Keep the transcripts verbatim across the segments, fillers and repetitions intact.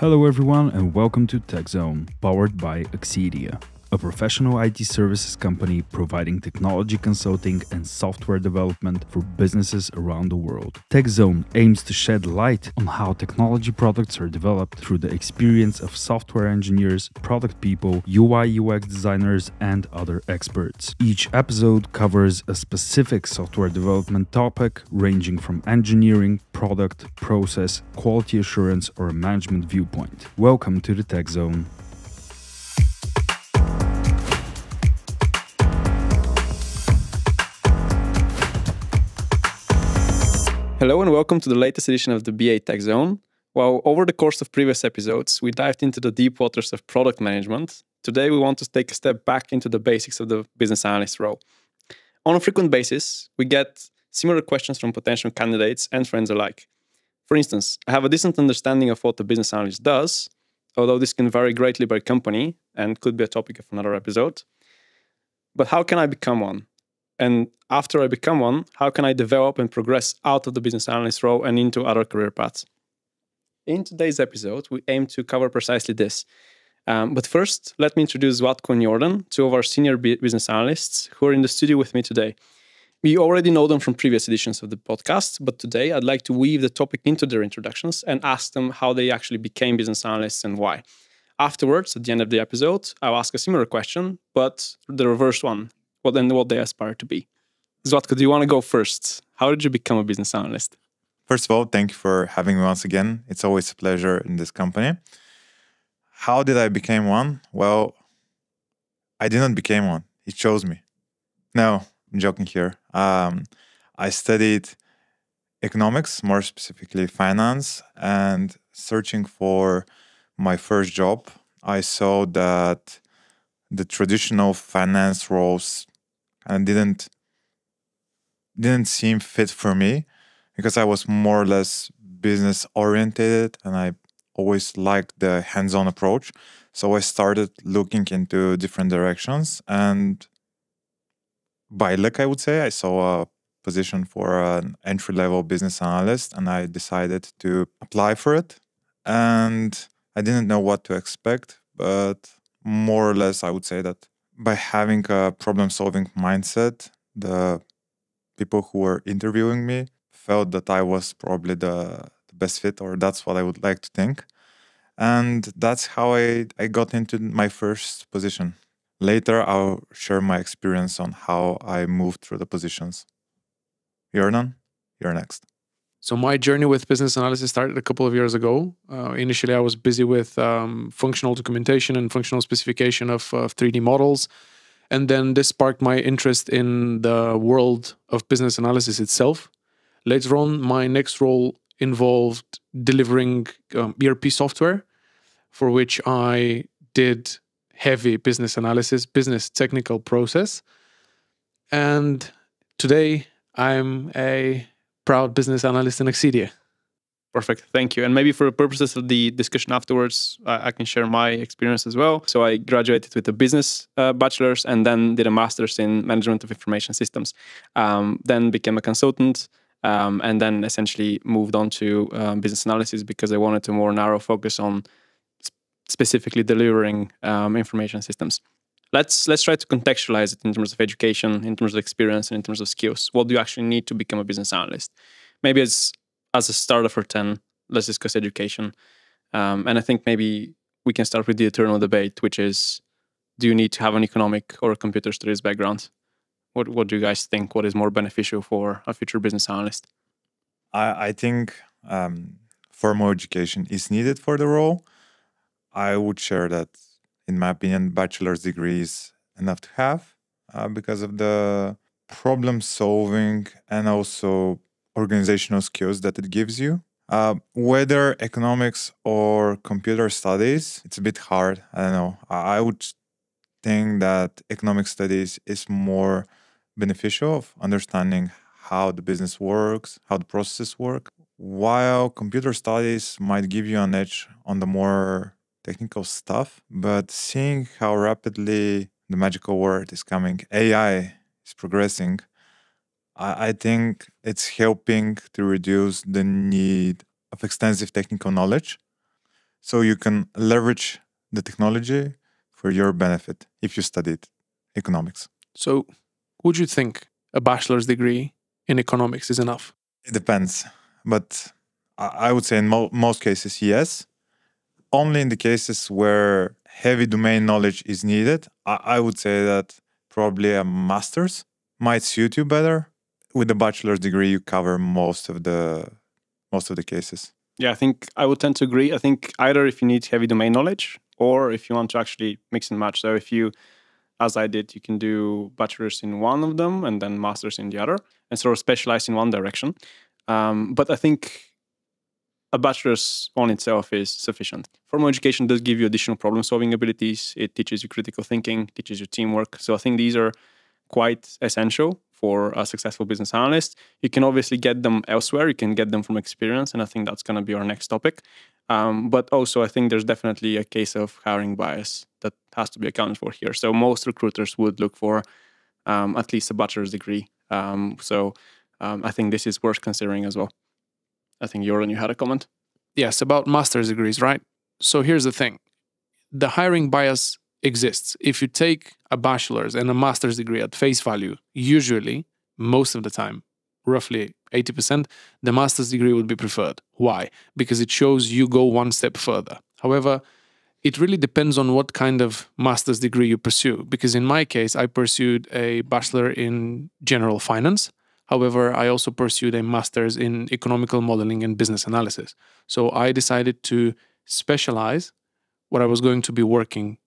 Hello everyone and welcome to TechZone, powered by Accedia, a professional I T services company providing technology consulting and software development for businesses around the world. TechZone aims to shed light on how technology products are developed through the experience of software engineers, product people, U I U X designers and other experts. Each episode covers a specific software development topic ranging from engineering, product, process, quality assurance, or a management viewpoint. Welcome to the Tech Zone. Hello and welcome to the latest edition of the B A Tech Zone. While over the course of previous episodes, we dived into the deep waters of product management, today we want to take a step back into the basics of the business analyst role. On a frequent basis, we get similar questions from potential candidates and friends alike. For instance, I have a decent understanding of what a business analyst does, although this can vary greatly by company and could be a topic of another episode. But how can I become one? And after I become one, how can I develop and progress out of the business analyst role and into other career paths? In today's episode, we aim to cover precisely this. Um, but first, let me introduce Zlatko and Jordan, two of our senior business analysts who are in the studio with me today. We already know them from previous editions of the podcast, but today I'd like to weave the topic into their introductions and ask them how they actually became business analysts and why. Afterwards, at the end of the episode, I'll ask a similar question, but the reverse one, what and what they aspire to be. Zlatko, do you want to go first? How did you become a business analyst? First of all, thank you for having me once again. It's always a pleasure in this company. How did I become one? Well, I did not become one. It chose me. No. I'm joking here. Um, I studied economics, more specifically finance, and searching for my first job, I saw that the traditional finance roles kind of didn't didn't seem fit for me because I was more or less business oriented, and I always liked the hands-on approach. So I started looking into different directions, and by luck, I would say, I saw a position for an entry-level business analyst, and I decided to apply for it. And I didn't know what to expect, but more or less, I would say that by having a problem-solving mindset, the people who were interviewing me felt that I was probably the, the best fit, or that's what I would like to think. And that's how I, I got into my first position. Later, I'll share my experience on how I moved through the positions. Jordan, you're next. So my journey with business analysis started a couple of years ago. Uh, initially, I was busy with um, functional documentation and functional specification of, of three D models. And then this sparked my interest in the world of business analysis itself. Later on, my next role involved delivering um, E R P software, for which I did heavy business analysis, business technical process. And today I'm a proud business analyst in Accedia. Perfect, thank you. And maybe for the purposes of the discussion afterwards, uh, I can share my experience as well. So I graduated with a business uh, bachelor's and then did a master's in management of information systems. Um, then became a consultant um, and then essentially moved on to um, business analysis because I wanted to more narrow focus on specifically delivering um, information systems. Let's let's try to contextualize it in terms of education, in terms of experience, and in terms of skills. What do you actually need to become a business analyst? Maybe as as a starter for ten, let's discuss education. Um, and I think maybe we can start with the eternal debate, which is, do you need to have an economic or a computer studies background? What what do you guys think? What is more beneficial for a future business analyst? I, I think um, formal education is needed for the role. I would share that, in my opinion, bachelor's degree is enough to have uh, because of the problem solving and also organizational skills that it gives you. Uh, whether economics or computer studies, it's a bit hard. I don't know. I would think that economic studies is more beneficial of understanding how the business works, how the processes work, while computer studies might give you an edge on the more technical stuff, but seeing how rapidly the magical word is coming, A I is progressing, I, I think it's helping to reduce the need of extensive technical knowledge. So you can leverage the technology for your benefit if you studied economics. So would you think a bachelor's degree in economics is enough? It depends. But I would say in mo most cases, yes. Only in the cases where heavy domain knowledge is needed, I, I would say that probably a master's might suit you better. With a bachelor's degree, you cover most of the most of the cases. Yeah, I think I would tend to agree. I think either if you need heavy domain knowledge or if you want to actually mix and match. So if you, as I did, you can do bachelor's in one of them and then master's in the other and sort of specialize in one direction. Um, but I think a bachelor's on itself is sufficient. Formal education does give you additional problem-solving abilities. It teaches you critical thinking, teaches you teamwork. So I think these are quite essential for a successful business analyst. You can obviously get them elsewhere. You can get them from experience. And I think that's going to be our next topic. Um, but also, I think there's definitely a case of hiring bias that has to be accounted for here. So most recruiters would look for um, at least a bachelor's degree. Um, so um, I think this is worth considering as well. I think, Jordan, you had a comment? Yes, about master's degrees, right? So here's the thing. The hiring bias exists. If you take a bachelor's and a master's degree at face value, usually, most of the time, roughly eighty percent, the master's degree would be preferred. Why? Because it shows you go one step further. However, it really depends on what kind of master's degree you pursue. Because in my case, I pursued a bachelor in general finance. However, I also pursued a master's in economical modeling and business analysis. So I decided to specialize what I was going to be working.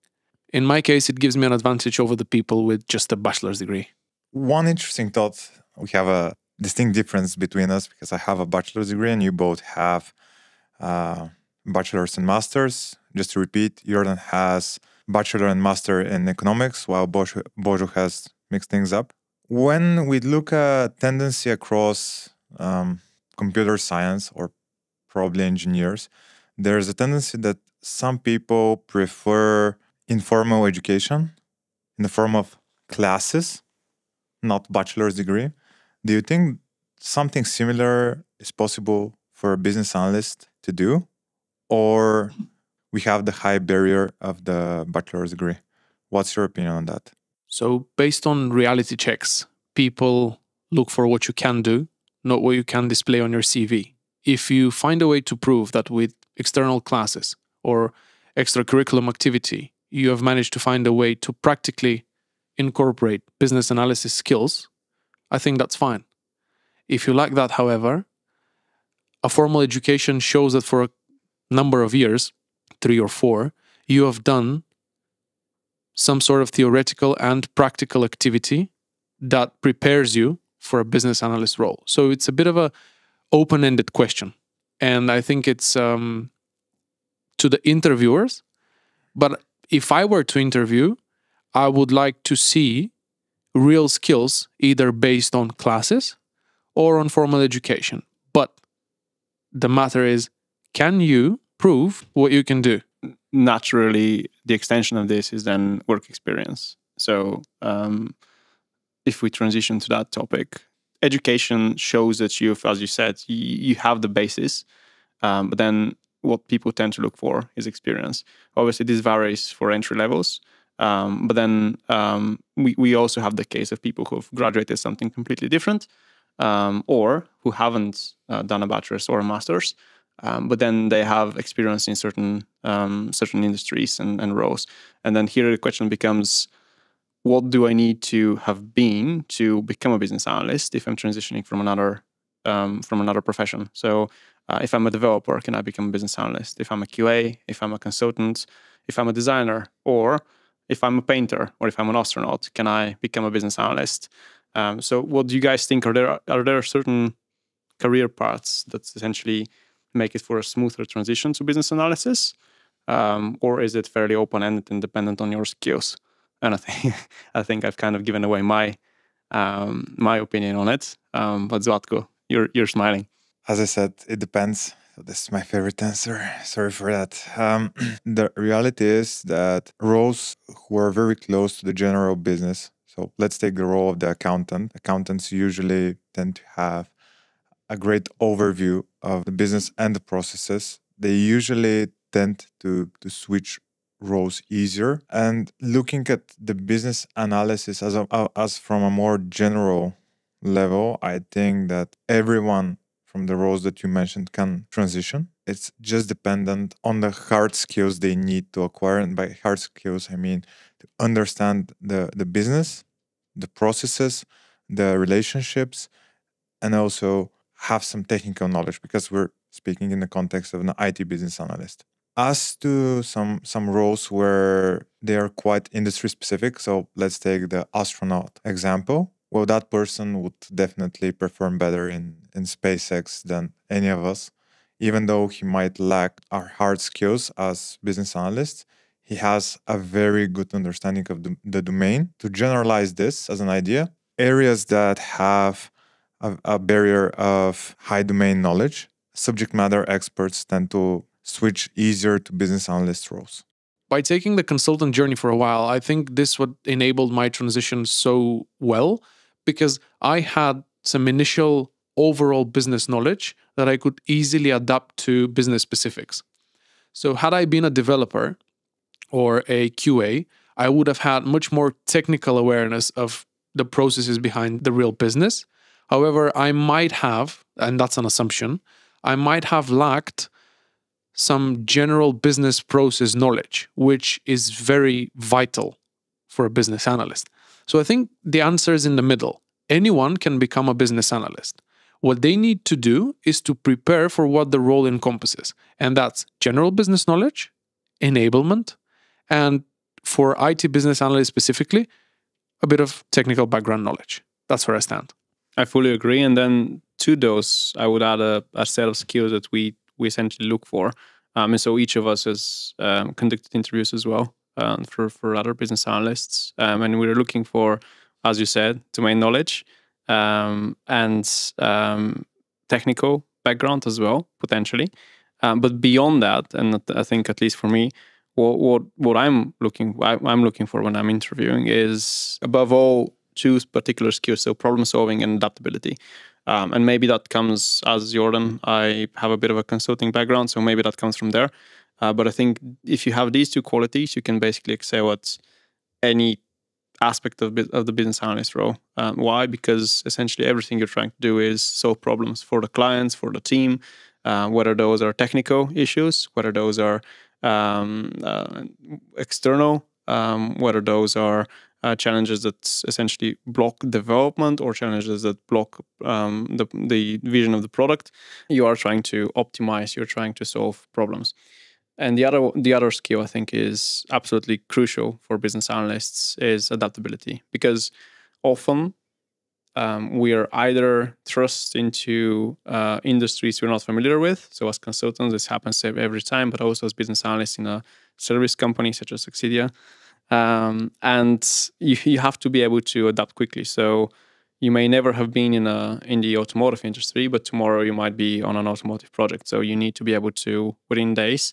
In my case, it gives me an advantage over the people with just a bachelor's degree. One interesting thought, we have a distinct difference between us because I have a bachelor's degree and you both have uh, bachelor's and master's. Just to repeat, Jordan has bachelor and master in economics while Bojo, Bojo has mixed things up. When we look at tendency across um, computer science or probably engineers, there's a tendency that some people prefer informal education in the form of classes, not bachelor's degree. Do you think something similar is possible for a business analyst to do? Or we have the high barrier of the bachelor's degree? What's your opinion on that? So based on reality checks, people look for what you can do, not what you can display on your C V. If you find a way to prove that with external classes or extracurriculum activity, you have managed to find a way to practically incorporate business analysis skills, I think that's fine. If you lack that, however, a formal education shows that for a number of years, three or four, you have done some sort of theoretical and practical activity that prepares you for a business analyst role. So it's a bit of an open-ended question. And I think it's um, to the interviewers. But if I were to interview, I would like to see real skills either based on classes or on formal education. But the matter is, can you prove what you can do? Naturally, the extension of this is then work experience. So um, if we transition to that topic, education shows that you've, as you said, you have the basis, um, but then what people tend to look for is experience. Obviously, this varies for entry levels, um, but then um, we, we also have the case of people who have graduated something completely different um, or who haven't uh, done a bachelor's or a master's. Um, but then they have experience in certain um, certain industries and, and roles. And then here the question becomes, what do I need to have been to become a business analyst if I'm transitioning from another um, from another profession? So uh, if I'm a developer, can I become a business analyst? If I'm a Q A, if I'm a consultant, if I'm a designer, or if I'm a painter, or if I'm an astronaut, can I become a business analyst? Um, so what do you guys think? Are there, are there certain career paths that's essentially make it for a smoother transition to business analysis? Um, or is it fairly open-ended and dependent on your skills? And I think, I think I've kind of given away my um, my opinion on it. Um, but Zlatko, you're, you're smiling. As I said, it depends. This is my favorite answer. Sorry for that. Um, the reality is that roles who are very close to the general business, so let's take the role of the accountant. Accountants usually tend to have a great overview of the business and the processes. They usually tend to, to switch roles easier. And looking at the business analysis as, a, as from a more general level, I think that everyone from the roles that you mentioned can transition. It's just dependent on the hard skills they need to acquire. And by hard skills, I mean to understand the, the business, the processes, the relationships, and also have some technical knowledge, because we're speaking in the context of an I T business analyst. As to some, some roles where they are quite industry-specific, so let's take the astronaut example. Well, that person would definitely perform better in, in SpaceX than any of us. Even though he might lack our hard skills as business analysts, he has a very good understanding of the, the domain. To generalize this as an idea, areas that have a, a barrier of high domain knowledge, subject matter experts tend to switch easier to business analyst roles. By taking the consultant journey for a while, I think this what enabled my transition so well, because I had some initial overall business knowledge that I could easily adapt to business specifics. So had I been a developer or a Q A, I would have had much more technical awareness of the processes behind the real business. However, I might have, and that's an assumption, I might have lacked some general business process knowledge, which is very vital for a business analyst. So I think the answer is in the middle. Anyone can become a business analyst. What they need to do is to prepare for what the role encompasses. And that's general business knowledge, enablement, and for I T business analysts specifically, a bit of technical background knowledge. That's where I stand. I fully agree. And then to those, I would add a, a set of skills that we we essentially look for. Um, and so each of us has um, conducted interviews as well um, for, for other business analysts. Um, and we're looking for, as you said, domain knowledge um, and um, technical background as well, potentially. Um, but beyond that, and I think at least for me, what what, what I'm looking I, I'm looking for when I'm interviewing is, above all, two particular skills, so problem solving and adaptability. Um, and maybe that comes, as Jordan, I have a bit of a consulting background, so maybe that comes from there. Uh, but I think if you have these two qualities, you can basically excel at any aspect of, of the business analyst role. Um, why? Because essentially everything you're trying to do is solve problems for the clients, for the team, uh, whether those are technical issues, whether those are um, uh, external, um, whether those are Uh, challenges that essentially block development or challenges that block um, the, the vision of the product. You are trying to optimize, you're trying to solve problems. And the other, the other skill I think is absolutely crucial for business analysts is adaptability, because often um, we are either thrust into uh, industries we're not familiar with. So as consultants, this happens every time, but also as business analysts in a service company such as Accedia. Um, and you, you have to be able to adapt quickly. So you may never have been in a in the automotive industry, but tomorrow you might be on an automotive project. So you need to be able to, within days,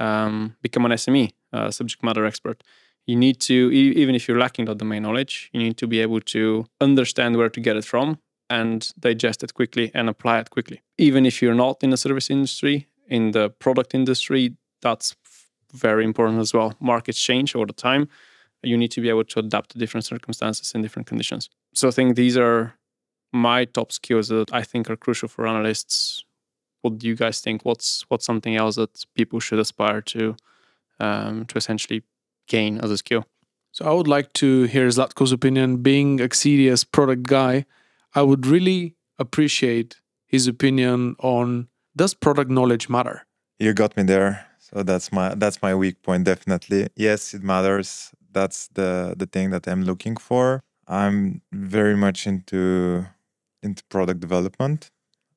um, become an S M E, uh, subject matter expert. You need to, e even if you're lacking that domain knowledge, you need to be able to understand where to get it from and digest it quickly and apply it quickly. Even if you're not in the service industry, in the product industry, that's very important as well. Markets change all the time. You need to be able to adapt to different circumstances and different conditions. So I think these are my top skills that I think are crucial for analysts. What do you guys think? What's what's something else that people should aspire to um, to essentially gain as a skill? So I would like to hear Zlatko's opinion. Being Accedia's product guy, I would really appreciate his opinion on, does product knowledge matter? You got me there. So that's my that's my weak point, definitely. Yes, it matters. That's the the thing that I'm looking for. I'm very much into into product development,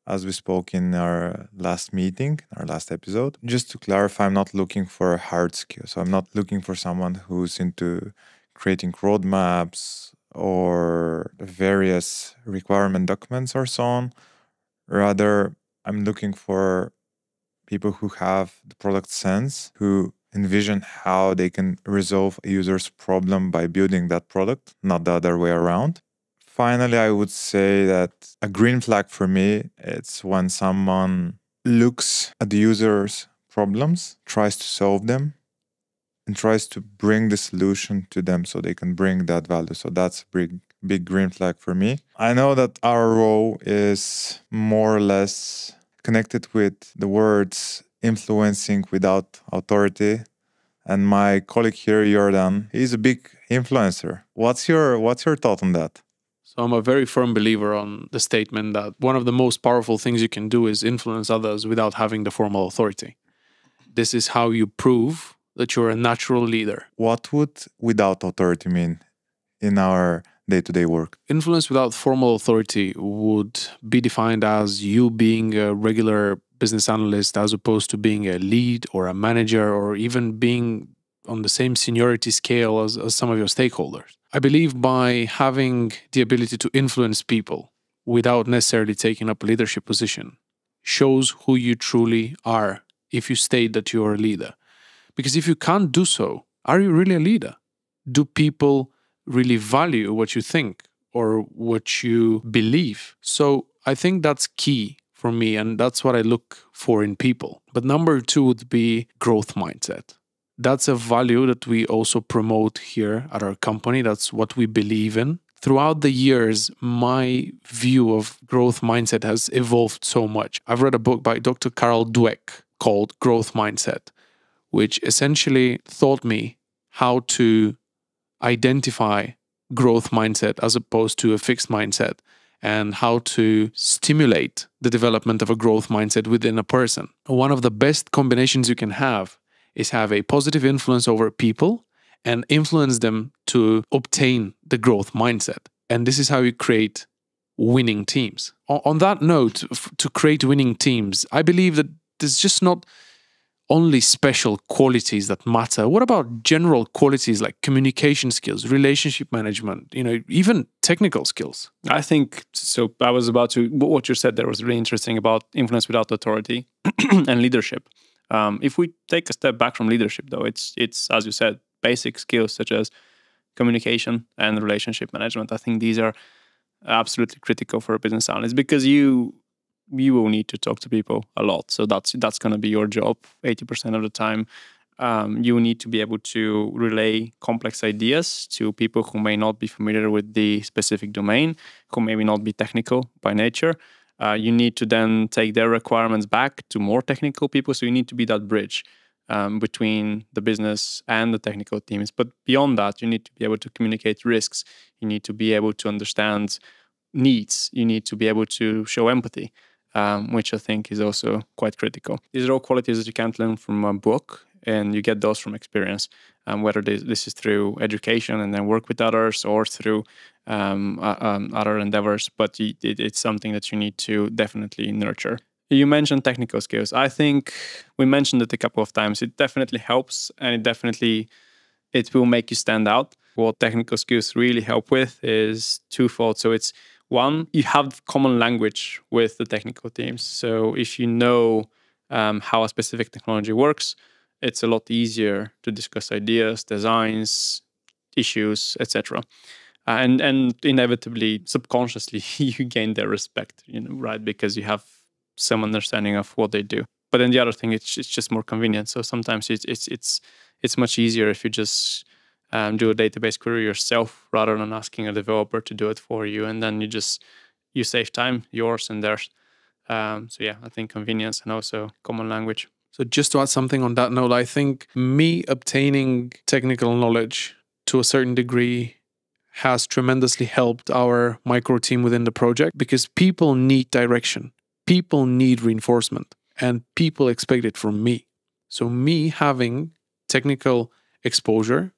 as we spoke in our last meeting, our last episode. Just to clarify, I'm not looking for a hard skill. So I'm not looking for someone who's into creating roadmaps or various requirement documents or so on. Rather, I'm looking for people who have the product sense, who envision how they can resolve a user's problem by building that product, not the other way around. Finally, I would say that a green flag for me, it's when someone looks at the user's problems, tries to solve them, and tries to bring the solution to them so they can bring that value. So that's a big, big green flag for me. I know that our role is more or less connected with the words influencing without authority. And my colleague here, Jordan, he's a big influencer. What's your, what's your thought on that? So I'm a very firm believer on the statement that one of the most powerful things you can do is influence others without having the formal authority. This is how you prove that you're a natural leader. What would without authority mean in our day-to-day work? Influence without formal authority would be defined as you being a regular business analyst as opposed to being a lead or a manager or even being on the same seniority scale as, as some of your stakeholders. I believe by having the ability to influence people without necessarily taking up a leadership position shows who you truly are if you state that you're a leader. Because if you can't do so, are you really a leader? Do people really value what you think or what you believe? So I think that's key for me, and that's what I look for in people. But number two would be growth mindset. That's a value that we also promote here at our company. That's what we believe in. Throughout the years, my view of growth mindset has evolved so much. I've read a book by Doctor Carol Dweck called Growth Mindset, which essentially taught me how to identify growth mindset as opposed to a fixed mindset and how to stimulate the development of a growth mindset within a person. One of the best combinations you can have is have a positive influence over people and influence them to obtain the growth mindset. And this is how you create winning teams. On that note, to create winning teams, I believe that there's just not only special qualities that matter. What about general qualities like communication skills, relationship management, you know, even technical skills? I think, so I was about to, what you said there was really interesting about influence without authority and leadership. Um, if we take a step back from leadership, though, it's, it's, as you said, basic skills such as communication and relationship management. I think these are absolutely critical for a business analyst because you you will need to talk to people a lot. So that's, that's going to be your job eighty percent of the time. Um, you need to be able to relay complex ideas to people who may not be familiar with the specific domain, who maybe not be technical by nature. Uh, you need to then take their requirements back to more technical people. So you need to be that bridge um, between the business and the technical teams. But beyond that, you need to be able to communicate risks. You need to be able to understand needs. You need to be able to show empathy, um, which I think is also quite critical. These are all qualities that you can't learn from a book, and you get those from experience, um, whether this, this is through education and then work with others or through um, uh, um, other endeavors, but you, it, it's something that you need to definitely nurture. You mentioned technical skills. I think we mentioned it a couple of times. It definitely helps, and it definitely, it will make you stand out. What technical skills really help with is twofold. So it's one, you have common language with the technical teams. So if you know um, how a specific technology works, it's a lot easier to discuss ideas, designs, issues, et cetera. Uh, and and inevitably, subconsciously, you gain their respect, you know, right? Because you have some understanding of what they do. But then the other thing, it's it's just more convenient. So sometimes it's it's it's it's much easier if you just um, do a database query yourself rather than asking a developer to do it for you. And then you just you save time, yours and theirs. Um, so yeah, I think convenience and also common language. So just to add something on that note, I think me obtaining technical knowledge to a certain degree has tremendously helped our micro team within the project because people need direction, people need reinforcement, and people expect it from me. So me having technical exposure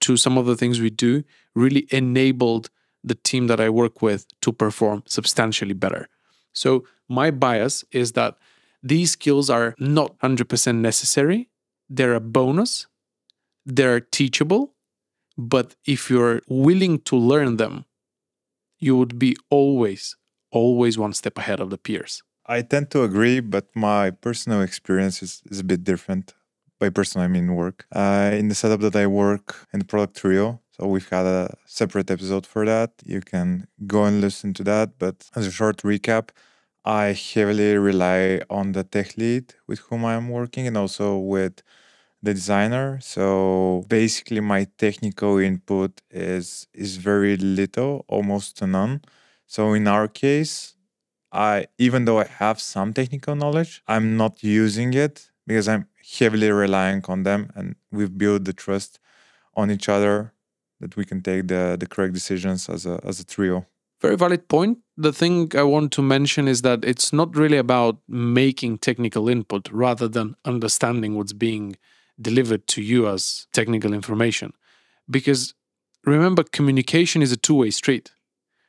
to some of the things we do really enabled the team that I work with to perform substantially better. So my bias is that these skills are not one hundred percent necessary. They're a bonus. They're teachable. But if you're willing to learn them, you would be always, always one step ahead of the peers. I tend to agree, but my personal experience is, is a bit different. By personal, I mean work. Uh, in the setup that I work in the product trio, so we've had a separate episode for that. You can go and listen to that. But as a short recap, I heavily rely on the tech lead with whom I'm working and also with the designer. So basically my technical input is, is very little, almost to none. So in our case, I, even though I have some technical knowledge, I'm not using it because I'm heavily relying on them, and we've built the trust on each other that we can take the, the correct decisions as a, as a trio. Very valid point. The thing I want to mention is that it's not really about making technical input rather than understanding what's being delivered to you as technical information. Because remember, communication is a two-way street.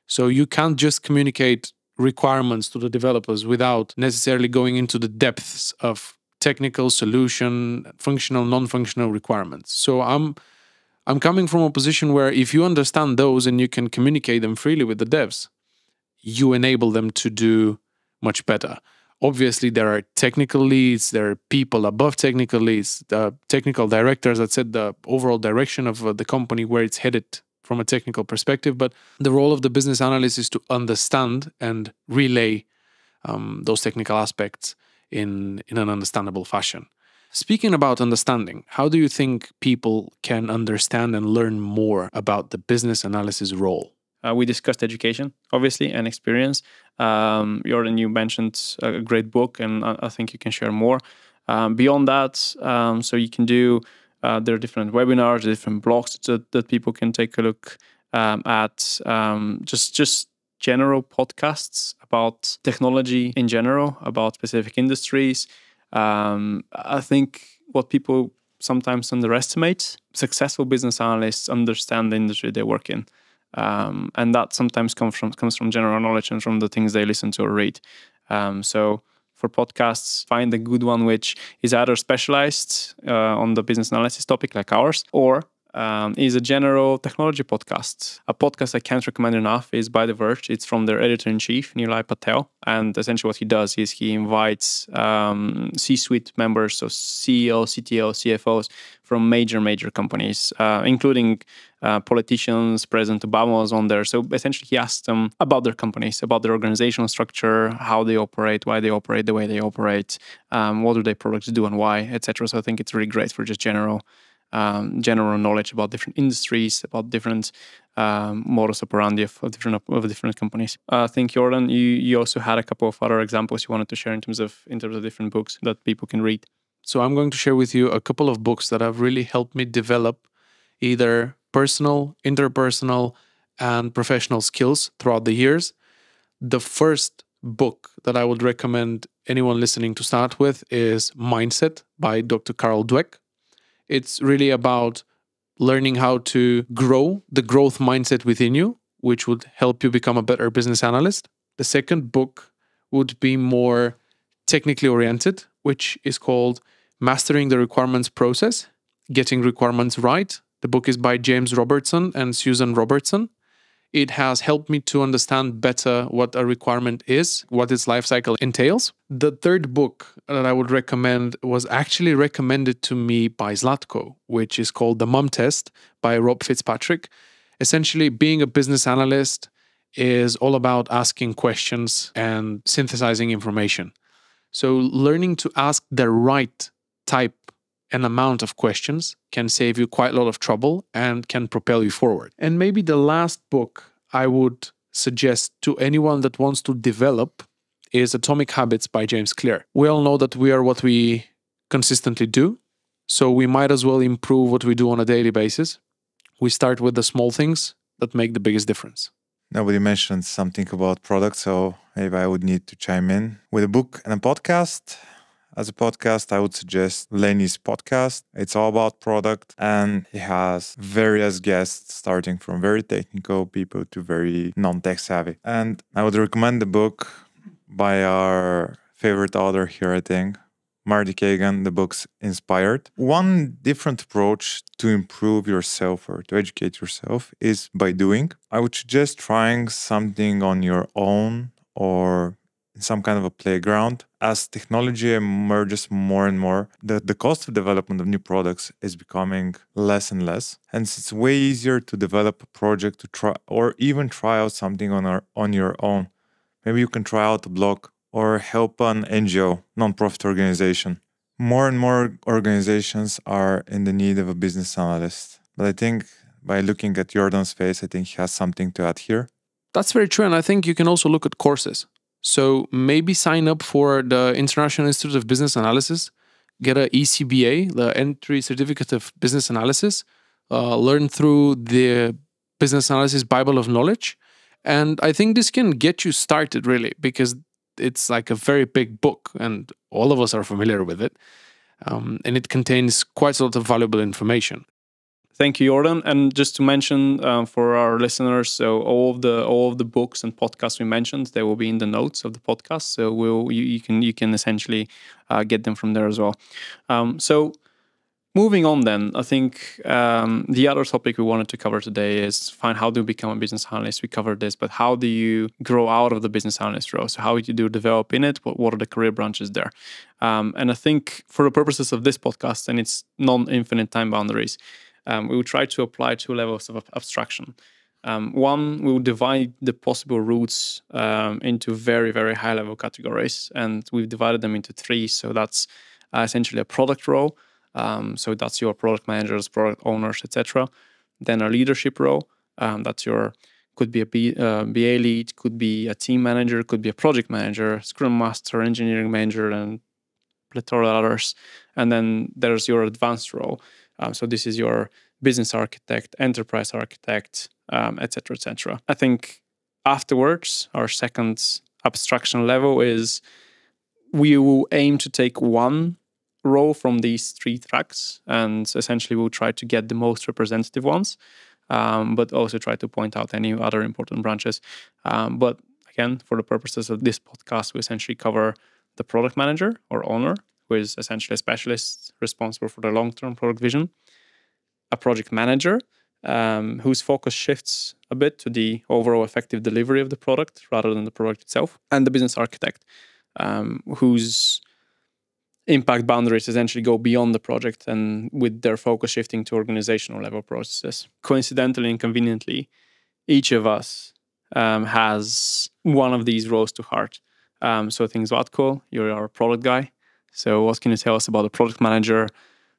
So you can't just communicate requirements to the developers without necessarily going into the depths of technical, solution, functional, non-functional requirements. So I'm I'm coming from a position where if you understand those and you can communicate them freely with the devs, you enable them to do much better. Obviously, there are technical leads, there are people above technical leads, the technical directors that set the overall direction of the company where it's headed from a technical perspective. But the role of the business analyst is to understand and relay um, those technical aspects in, in an understandable fashion. Speaking about understanding, how do you think people can understand and learn more about the business analysis role? Uh, we discussed education, obviously, and experience. Um, Jordan, you mentioned a great book, and I think you can share more. Um, beyond that, um, so you can do, uh, there are different webinars, different blogs that, that people can take a look um, at, um, just, just general podcasts about technology in general, about specific industries. Um, I think what people sometimes underestimate, successful business analysts understand the industry they work in. Um, and that sometimes comes from, comes from general knowledge and from the things they listen to or read. Um, so for podcasts, find a good one which is either specialized uh, on the business analysis topic like ours, or um, is a general technology podcast. A podcast I can't recommend enough is by The Verge. It's from their editor-in-chief, Nilay Patel. And essentially what he does is he invites um, C-suite members, so C E Os, C T Os, C F Os from major, major companies, uh, including uh, politicians. President Obama was on there. So essentially he asks them about their companies, about their organizational structure, how they operate, why they operate the way they operate, um, what do their products do and why, et cetera. So I think it's really great for just general Um, general knowledge about different industries, about different um, modus operandi of different of different companies. Uh, I think, Jordan, you you also had a couple of other examples you wanted to share in terms of in terms of different books that people can read. So I'm going to share with you a couple of books that have really helped me develop either personal, interpersonal, and professional skills throughout the years. The first book that I would recommend anyone listening to start with is Mindset by Doctor Carol Dweck. It's really about learning how to grow the growth mindset within you, which would help you become a better business analyst. The second book would be more technically oriented, which is called Mastering the Requirements Process, Getting Requirements Right. The book is by James Robertson and Susan Robertson. It has helped me to understand better what a requirement is, what its life cycle entails. The third book that I would recommend was actually recommended to me by Zlatko, which is called The Mum Test by Rob Fitzpatrick. Essentially, being a business analyst is all about asking questions and synthesizing information. So learning to ask the right type an amount of questions can save you quite a lot of trouble and can propel you forward. And maybe the last book I would suggest to anyone that wants to develop is Atomic Habits by James Clear. We all know that we are what we consistently do, so we might as well improve what we do on a daily basis. We start with the small things that make the biggest difference. Nobody mentioned something about products, so maybe I would need to chime in with a book and a podcast. As a podcast, I would suggest Lenny's podcast. It's all about product, and he has various guests, starting from very technical people to very non-tech savvy. And I would recommend the book by our favorite author here, I think, Marty Kagan. The book's Inspired. One different approach to improve yourself or to educate yourself is by doing. I would suggest trying something on your own or some kind of a playground. As technology emerges more and more, the, the cost of development of new products is becoming less and less. Hence, it's way easier to develop a project to try or even try out something on, our, on your own. Maybe you can try out a blog or help an N G O, nonprofit organization. More and more organizations are in the need of a business analyst. But I think by looking at Jordan's face, I think he has something to add here. That's very true. And I think you can also look at courses. So maybe sign up for the International Institute of Business Analysis, get an E C B A, the Entry Certificate of Business Analysis, uh, learn through the Business Analysis Bible of Knowledge. And I think this can get you started, really, because it's like a very big book and all of us are familiar with it. Um, and it contains quite a lot of valuable information. Thank you, Jordan. And just to mention uh, for our listeners, so all of the all of the books and podcasts we mentioned, they will be in the notes of the podcast. So we'll, you, you can you can essentially uh, get them from there as well. Um, so moving on, then, I think um, the other topic we wanted to cover today is find how do you become a business analyst. We covered this, but how do you grow out of the business analyst role? So how do you develop in it? What what are the career branches there? Um, and I think for the purposes of this podcast and its non-infinite time boundaries, Um, we will try to apply two levels of abstraction. Um, one, we will divide the possible routes um, into very, very high-level categories, and we've divided them into three. So that's uh, essentially a product role. Um, so that's your product managers, product owners, et cetera. Then a leadership role. Um, that's your could be a B, uh, B A lead, could be a team manager, could be a project manager, scrum master, engineering manager, and plethora of others. And then there's your advanced role. Um, so this is your business architect, enterprise architect, um, et cetera, et cetera. I think afterwards, our second abstraction level is we will aim to take one role from these three tracks, and essentially we'll try to get the most representative ones, um, but also try to point out any other important branches. Um, but again, for the purposes of this podcast, we essentially cover the product manager or owner, who is essentially a specialist responsible for the long-term product vision, a project manager um, whose focus shifts a bit to the overall effective delivery of the product rather than the product itself, and the business architect um, whose impact boundaries essentially go beyond the project and with their focus shifting to organizational level processes. Coincidentally and conveniently, each of us um, has one of these roles to heart. Um, so things Zlatko, you're our product guy. So what can you tell us about a product manager,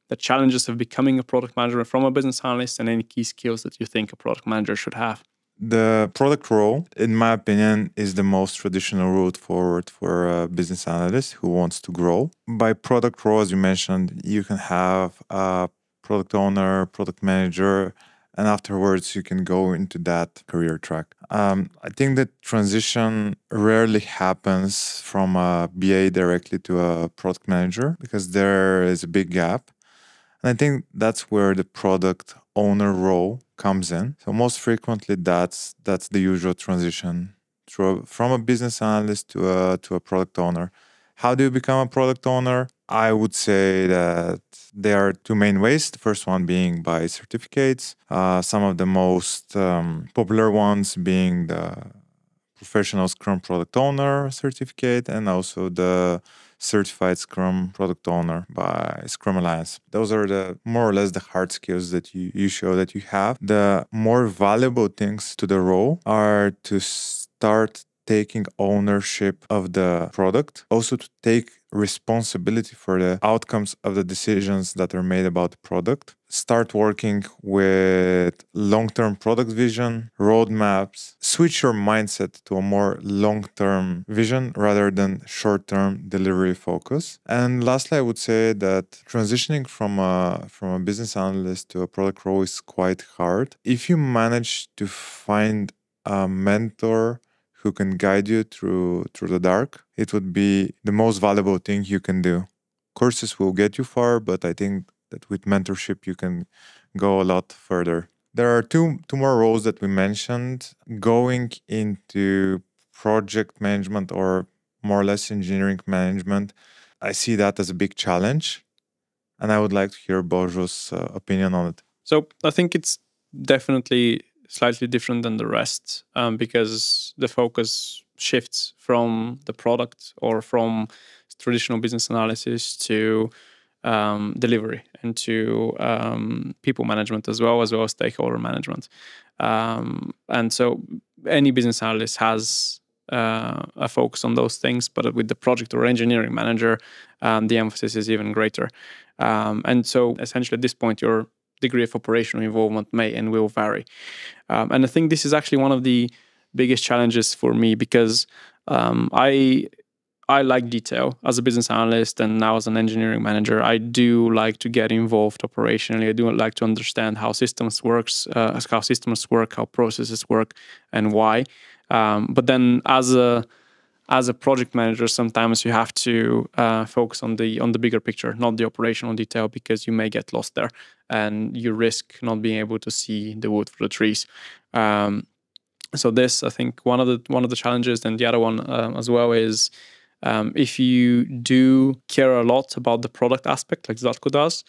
the challenges of becoming a product manager from a business analyst, and any key skills that you think a product manager should have? The product role, in my opinion, is the most traditional route forward for a business analyst who wants to grow. By product role, as you mentioned, you can have a product owner, product manager, and afterwards you can go into that career track. Um, I think the transition rarely happens from a B A directly to a product manager because there is a big gap. And I think that's where the product owner role comes in. So most frequently, that's that's the usual transition through, from a business analyst to a, to a product owner. How do you become a product owner? I would say that there are two main ways. The first one being by certificates. Uh, some of the most um, popular ones being the Professional Scrum Product Owner certificate and also the Certified Scrum Product Owner by Scrum Alliance. Those are the more or less the hard skills that you, you show that you have. The more valuable things to the role are to start taking ownership of the product, also to take responsibility for the outcomes of the decisions that are made about the product. Start working with long-term product vision, roadmaps. Switch your mindset to a more long-term vision rather than short-term delivery focus. And lastly, I would say that transitioning from a, from a business analyst to a product role is quite hard. If you manage to find a mentor who can guide you through through the dark, it would be the most valuable thing you can do. Courses will get you far, but I think that with mentorship, you can go a lot further. There are two, two more roles that we mentioned. Going into project management or more or less engineering management, I see that as a big challenge. And I would like to hear Bojo's uh, opinion on it. So I think it's definitely slightly different than the rest um, because the focus shifts from the product or from traditional business analysis to um, delivery and to um, people management as well, as well as stakeholder management. Um, and so any business analyst has uh, a focus on those things, but with the project or engineering manager, um, the emphasis is even greater. Um, and so essentially at this point, your degree of operational involvement may and will vary. Um, and I think this is actually one of the biggest challenges for me, because um, I... I like detail as a business analyst, and now as an engineering manager, I do like to get involved operationally. I do like to understand how systems works, uh, how systems work, how processes work, and why. Um, but then, as a as a project manager, sometimes you have to uh, focus on the on the bigger picture, not the operational detail, because you may get lost there, and you risk not being able to see the wood for the trees. Um, so this, I think, one of the one of the challenges, and the other one um, as well is. Um, if you do care a lot about the product aspect, like Zlatko does,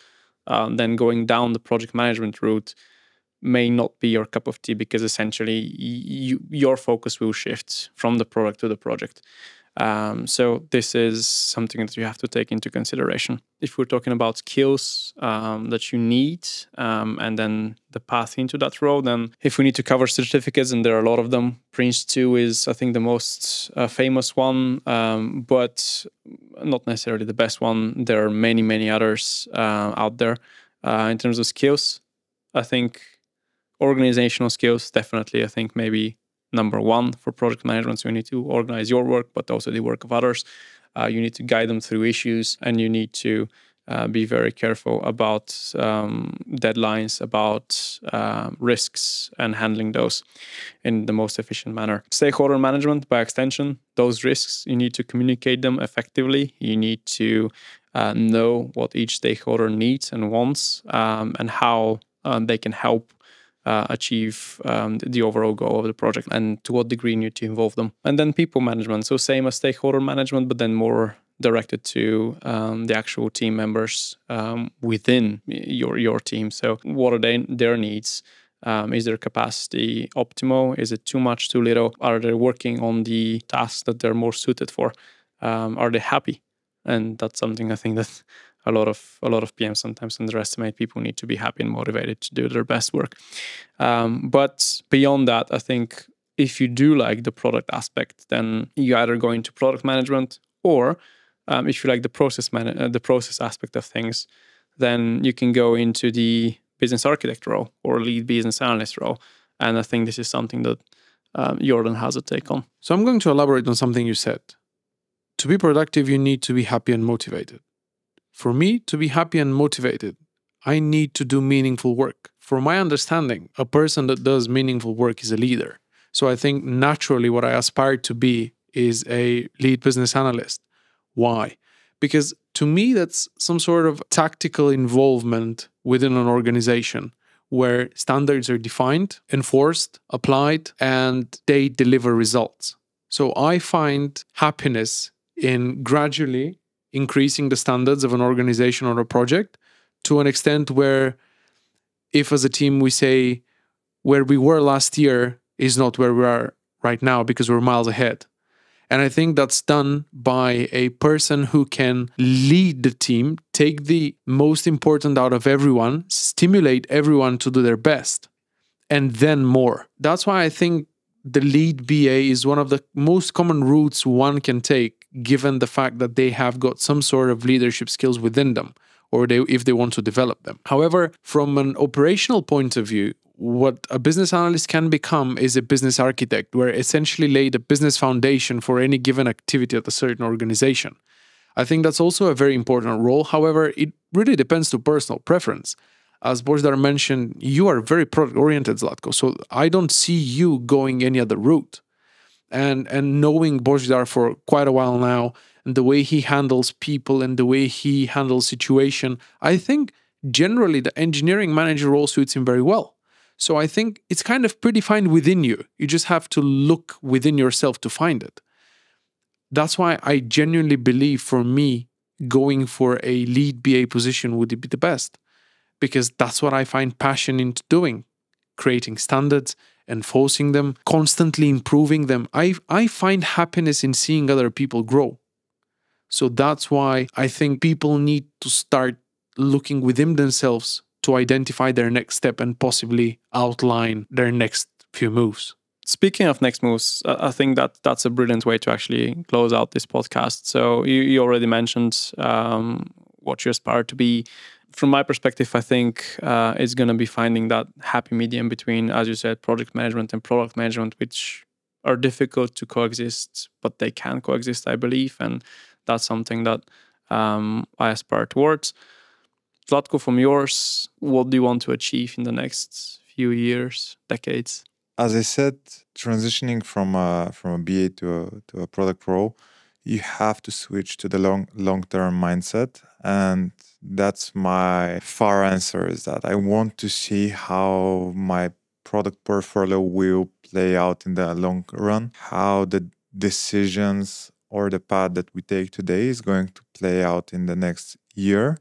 um, then going down the project management route may not be your cup of tea, because essentially you, your focus will shift from the product to the project. Um, so this is something that you have to take into consideration. If we're talking about skills um, that you need um, and then the path into that role, then if we need to cover certificates, and there are a lot of them, Prince two is, I think, the most uh, famous one, um, but not necessarily the best one. There are many, many others uh, out there. Uh, in terms of skills, I think organizational skills, definitely, I think maybe number one for project management. So you need to organize your work, but also the work of others. Uh, you need to guide them through issues, and you need to uh, be very careful about um, deadlines, about uh, risks, and handling those in the most efficient manner. Stakeholder management, by extension, those risks, you need to communicate them effectively. You need to uh, know what each stakeholder needs and wants, um, and how um, they can help Uh, achieve um, the overall goal of the project, and to what degree you need to involve them. And then people management, so same as stakeholder management, but then more directed to um, the actual team members um, within your your team. So what are they, their needs? Um, is their capacity optimal? Is it too much, too little? Are they working on the tasks that they're more suited for? Um, are they happy? And that's something I think that A lot of a lot of P Ms sometimes underestimate. People need to be happy and motivated to do their best work. Um, but beyond that, I think if you do like the product aspect, then you either go into product management, or um, if you like the process man uh, the process aspect of things, then you can go into the business architect role or lead business analyst role. And I think this is something that um, Jordan has a take on. So I'm going to elaborate on something you said. To be productive, you need to be happy and motivated. For me to be happy and motivated, I need to do meaningful work. For my understanding, a person that does meaningful work is a leader. So I think naturally what I aspire to be is a lead business analyst. Why? Because to me, that's some sort of tactical involvement within an organization where standards are defined, enforced, applied, and they deliver results. So I find happiness in gradually increasing the standards of an organization or a project to an extent where, if as a team we say where we were last year is not where we are right now because we're miles ahead. And I think that's done by a person who can lead the team, take the most important out of everyone, stimulate everyone to do their best, and then more. That's why I think the lead B A is one of the most common routes one can take, given the fact that they have got some sort of leadership skills within them, or they, if they want to develop them. However, from an operational point of view, what a business analyst can become is a business architect, where essentially lay the business foundation for any given activity at a certain organization. I think that's also a very important role. However, it really depends to personal preference. As Bozhidar mentioned, you are very product-oriented, Zlatko, so I don't see you going any other route. And, and knowing Bozhidar for quite a while now, and the way he handles people and the way he handles situation, I think generally the engineering manager role suits him very well. So I think it's kind of predefined within you. You just have to look within yourself to find it. That's why I genuinely believe, for me, going for a lead B A position would be the best. Because that's what I find passion in doing, creating standards, enforcing them, constantly improving them. I, I find happiness in seeing other people grow. So that's why I think people need to start looking within themselves to identify their next step and possibly outline their next few moves. Speaking of next moves, I think that that's a brilliant way to actually close out this podcast. So you, you already mentioned um, what you aspire to be. From my perspective, I think uh, it's going to be finding that happy medium between, as you said, project management and product management, which are difficult to coexist, but they can coexist, I believe. And that's something that um, I aspire towards. Zlatko, from yours, what do you want to achieve in the next few years, decades? As I said, transitioning from a, from a B A to a, to a product role, you have to switch to the long, long-term mindset. And that's my far answer, is that I want to see how my product portfolio will play out in the long run, how the decisions or the path that we take today is going to play out in the next year,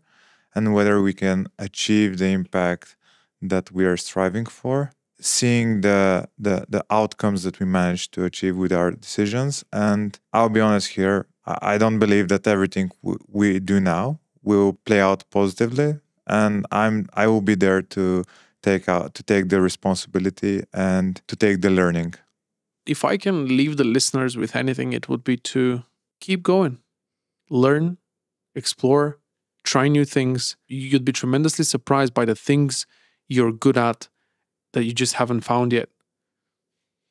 and whether we can achieve the impact that we are striving for. Seeing the, the the outcomes that we managed to achieve with our decisions. And I'll be honest here, I don't believe that everything we do now will play out positively, and I'm I will be there to take out to take the responsibility and to take the learning. If I can leave the listeners with anything, it would be to keep going, learn, explore, try new things. You'd be tremendously surprised by the things you're good at that you just haven't found yet.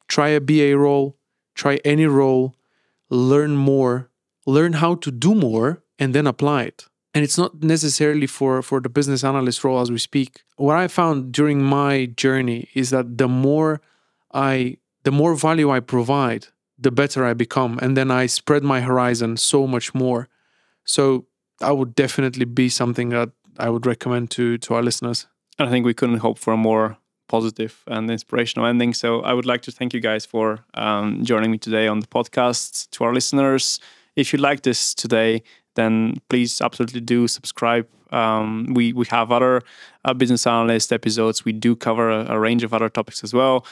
Try a B A role, try any role, learn more, learn how to do more, and then apply it. And it's not necessarily for, for the business analyst role as we speak. What I found during my journey is that the more I, the more value I provide, the better I become. And then I spread my horizon so much more. So I would definitely be something that I would recommend to, to our listeners. I think we couldn't hope for a more positive and inspirational ending. So I would like to thank you guys for um, joining me today on the podcast. To our listeners, if you like this today, then please absolutely do subscribe. Um, we, we have other uh, business analyst episodes. We do cover a, a range of other topics as well.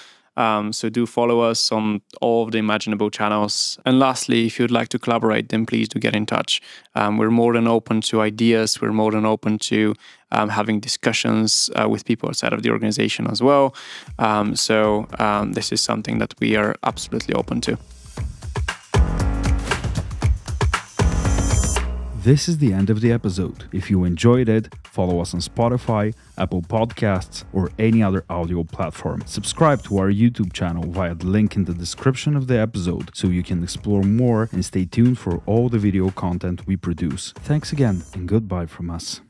Um, so do follow us on all of the imaginable channels. And lastly, if you'd like to collaborate, then please do get in touch. Um, we're more than open to ideas. We're more than open to um, having discussions uh, with people outside of the organization as well. Um, so um, this is something that we are absolutely open to. This is the end of the episode. If you enjoyed it, follow us on Spotify, Apple Podcasts, or any other audio platform. Subscribe to our YouTube channel via the link in the description of the episode so you can explore more, and stay tuned for all the video content we produce. Thanks again, and goodbye from us.